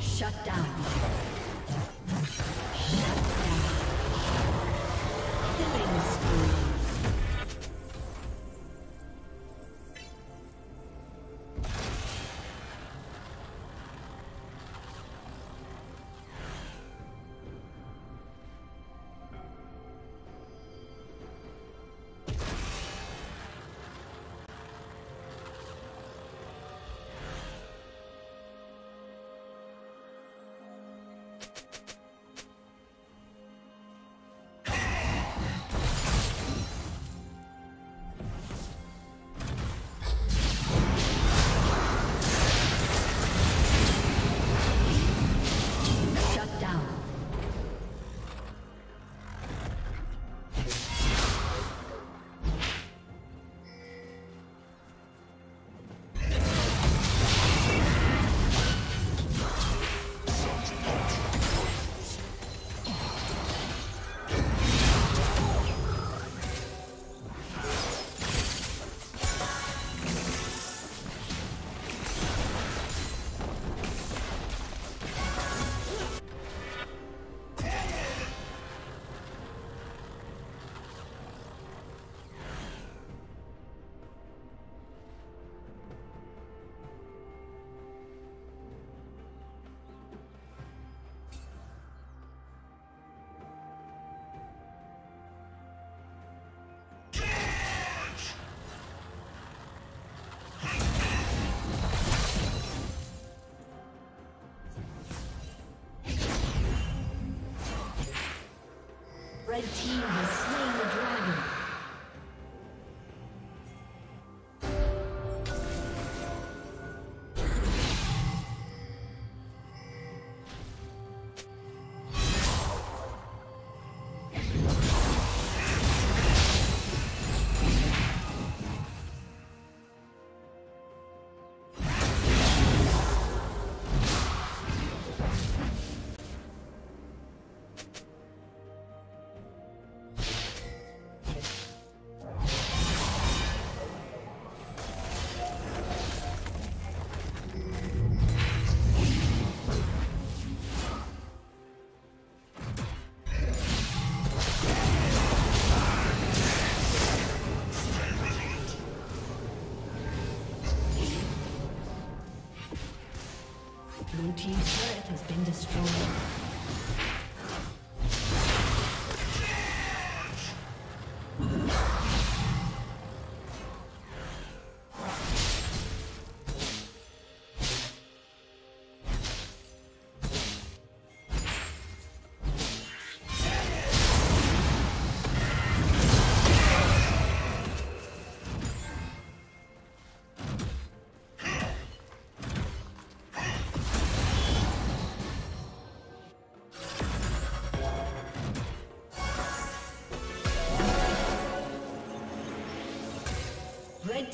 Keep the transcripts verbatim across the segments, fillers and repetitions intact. Shut down. Shut team has slain the dragon. Blue team's turret has been destroyed. Red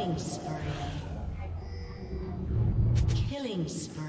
Killing spree. Killing spree.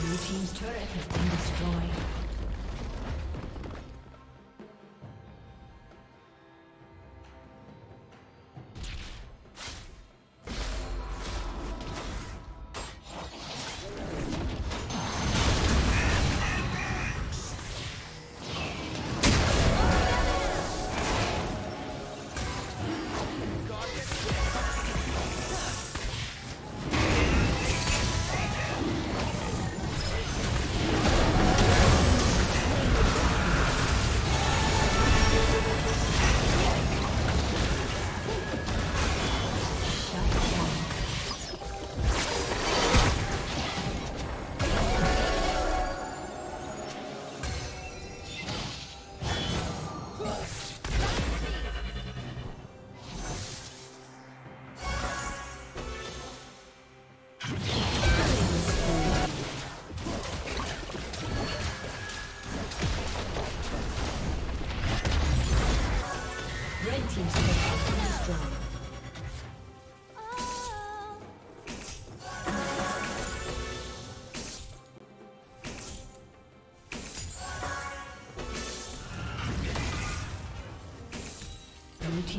Blue team's turret has been destroyed.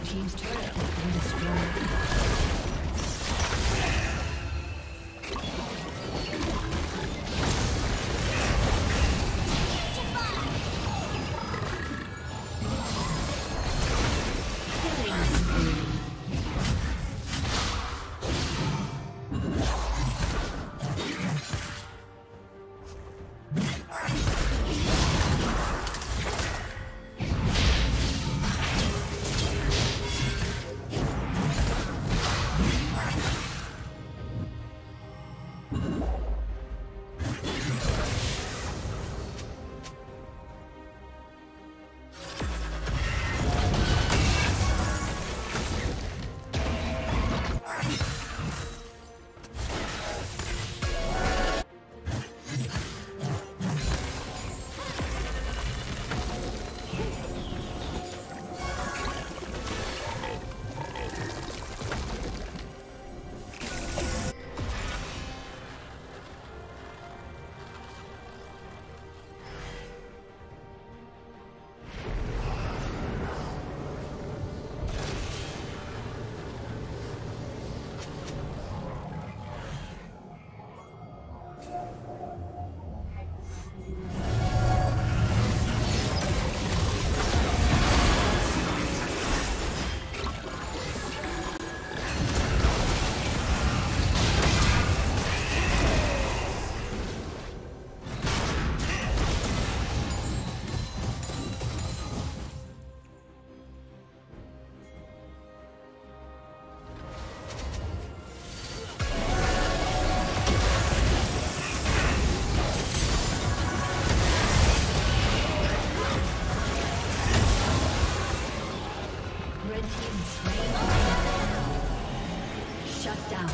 Team's turret has been destroyed. Red team slain. Shut down.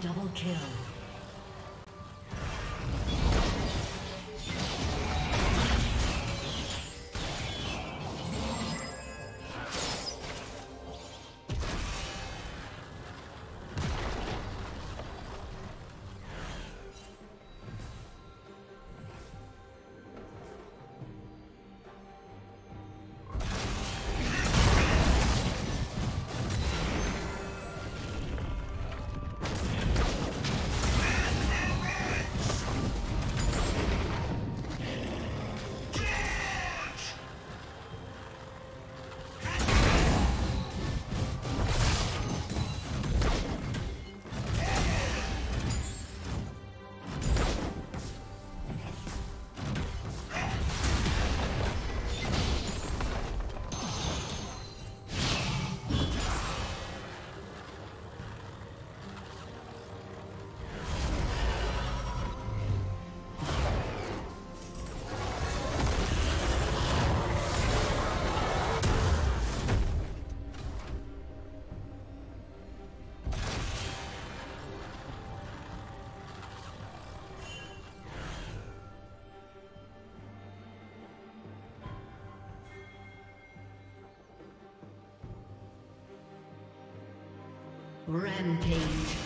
Double kill. Rampage.